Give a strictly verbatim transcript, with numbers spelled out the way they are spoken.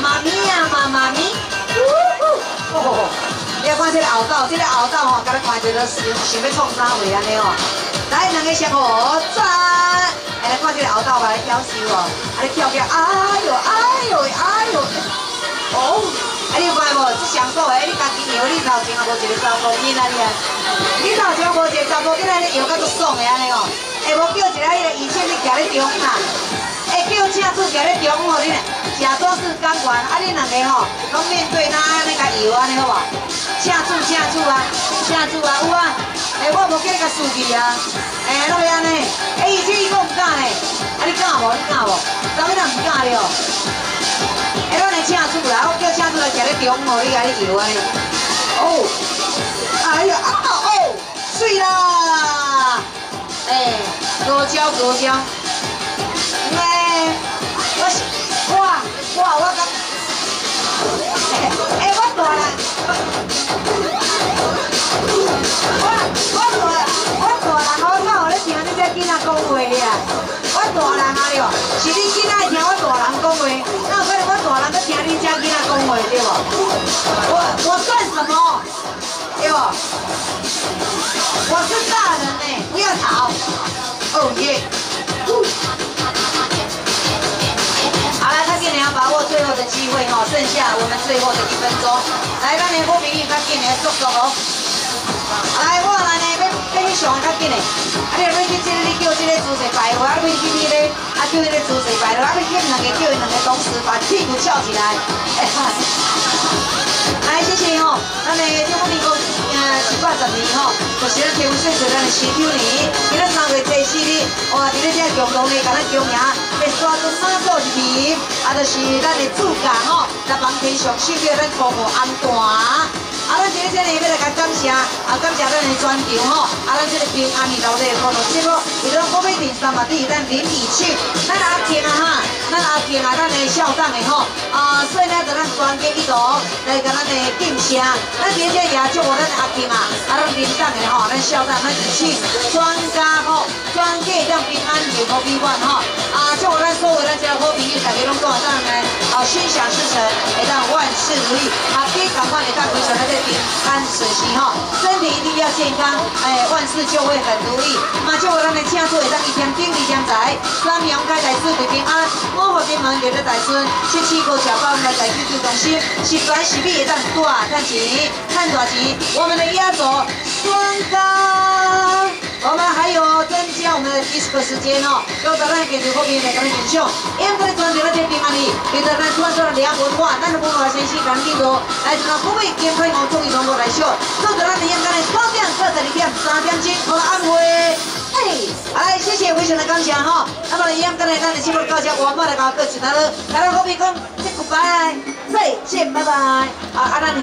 妈咪呀，妈妈咪！哦，你要看这个后斗，这个后斗吼，甲你看着都想想要创啥货安尼哦。来，两个相互赞。哎，看这个后斗来娇羞哦，啊，你跳跳，哎呦，哎呦，哎呦，哦，啊，你有看无？这上手诶，你家己摇，你头前也无一个查甫囡仔哩，你头前无一个查甫囡仔哩摇到足爽诶安尼哦。哎，无叫一个迄个医生哩徛咧中啦。 哎，叫车主行咧中吼，恁假装是钢管，啊，恁两个吼，拢面对那那个油安尼好哇？车主，车主啊，车主啊，有啊，哎，我无叫你甲输去啊，哎，那个安尼，哎，以前伊讲唔敢嘞，啊，你敢无？你敢无？咱们人唔敢了。哎，咱来车主啦，我叫车主来行咧中吼，你甲咧油安尼。哦，哎呀，啊哦，水啦，哎，高胶高胶。 我我讲，哎、欸，我大啦，我我大我大人好少互你听你这囡仔讲话哩啊！我大人啊了，是你囡仔听我大人讲话，那可能我大人在听你这囡仔讲话对无？我我算什么？对无？我是大人呢、欸，不要吵。哦耶！ 把握最后的机会哈，剩下我们最后的一分钟。来，咱来波平平，较紧的速度哦。来，我来呢，要要去上较紧的。啊，你若要去这个，你叫这个姿势摆落，啊，你去那个，啊，叫那个姿势摆落，啊，你叫两个叫两个同时把屁股翘起来。来，谢谢哦。咱来听我们讲，呃，一百十年吼，就是咱天母县咱的十九年，今仔三月第四日，哇，伫咧这共同咧，甲咱共赢。 刷出三座入去，啊，就是咱的主角吼，咱房天上首个咱公务安官，啊，咱今日这里要来甲感谢，啊，感谢咱的全场吼，啊，咱这个平安二楼的公路节目，伊拢我要第三嘛，第咱林以庆，咱阿天啊哈，咱阿天啊，咱的校长的吼，啊，所以呢，咱全家一同来甲咱的敬谢，咱今日也祝我咱阿天啊，啊，咱林长的吼，咱校长咱以庆，全家吼，全家一定平安幸福美满吼，啊，祝。 咱所有咱只好朋友，大家拢做上来，哦，心想事成，会当万事如意。啊，第一赶快给大家传到这平安顺心哈，身体一定要健康，哎，万事就会很如意。嘛，就咱的家族会当一天顶一天财，三阳开泰，四季平安，五福临门，六六大顺，七七个小包来在救助中心，十全十美会当大赚钱，赚大钱。我们的压轴双高。 我们还有增加我们的 disco 时间哦，要到那边去后面来跟他们演唱。因为这个专辑那些平安里，你在那突然说了两国话，那是不管谁是讲地多，来自那湖北、天开、广东、中国来秀。做到那边刚才八点、二十二点、三点钟，我安徽，哎，来谢谢非常的感谢哈。那么一样刚才咱的节目到这，我们来搞歌曲，那了，来到后面讲，再 goodbye， 再见，拜拜，啊，阿兰。